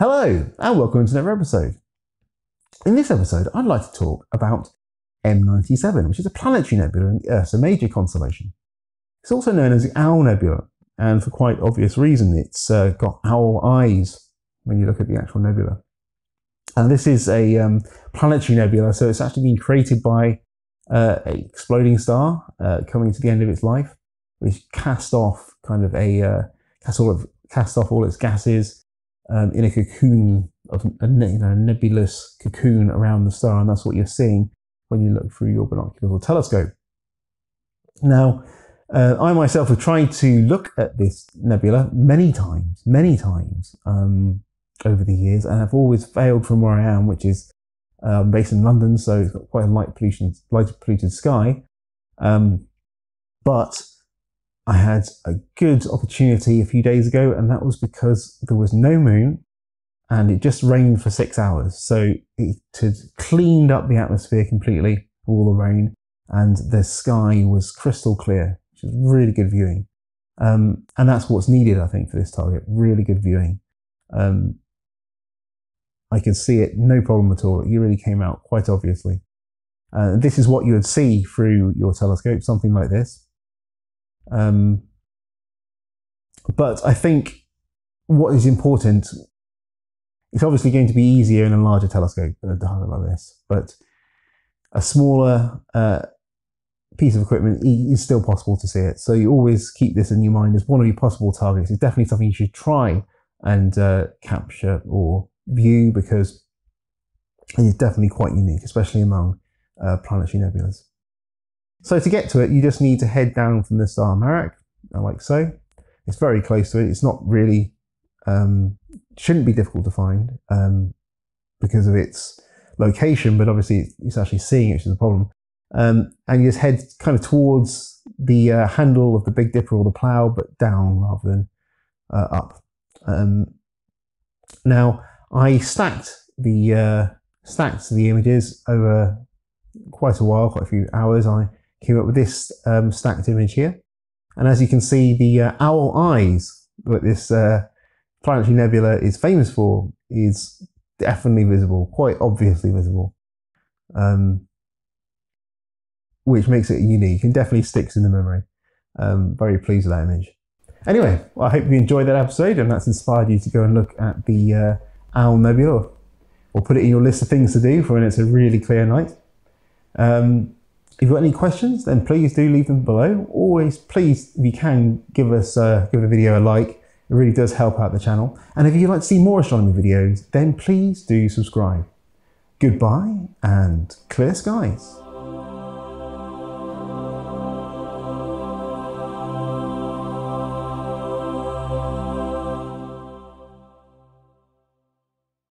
Hello and welcome to another episode. In this episode, I'd like to talk about M97, which is a planetary nebula in the Ursa Major constellation. It's also known as the Owl Nebula, and for quite obvious reason, it's got owl eyes when you look at the actual nebula. And this is a planetary nebula, so it's actually been created by an exploding star coming to the end of its life, which cast off all its gases in a cocoon of a nebulous cocoon around the star, and that's what you're seeing when you look through your binoculars or telescope. Now, I myself have tried to look at this nebula many times over the years, and I've always failed from where I am, which is based in London, so it's got quite a light polluted sky. But I had a good opportunity a few days ago, and that was because there was no moon and it just rained for 6 hours. So it had cleaned up the atmosphere completely, all the rain, and the sky was crystal clear, which is really good viewing. And that's what's needed, I think, for this target, really good viewing. I could see it, no problem at all. It really came out quite obviously. This is what you would see through your telescope, something like this. But I think what is important, it's obviously going to be easier in a larger telescope than a target like this, but a smaller piece of equipment is still possible to see it. So you always keep this in your mind as one of your possible targets. It's definitely something you should try and capture or view, because it is definitely quite unique, especially among planetary nebulas. So to get to it, you just need to head down from the star Marak, like so. It's very close to it. It's not really, shouldn't be difficult to find because of its location, but obviously it's actually seeing it, which is a problem. And you just head kind of towards the handle of the Big Dipper or the Plough, but down rather than up. Now, I stacked the images over quite a while, quite a few hours. I came up with this stacked image here, and as you can see, the owl eyes that this planetary nebula is famous for is definitely visible, quite obviously visible, which makes it unique and definitely sticks in the memory. Very pleased with that image. Anyway, well, I hope you enjoyed that episode and that's inspired you to go and look at the Owl Nebula, or put it in your list of things to do for when it's a really clear night. If you've got any questions, then please do leave them below. Always, please, if you can, give the video a like. It really does help out the channel. And if you'd like to see more astronomy videos, then please do subscribe. Goodbye and clear skies.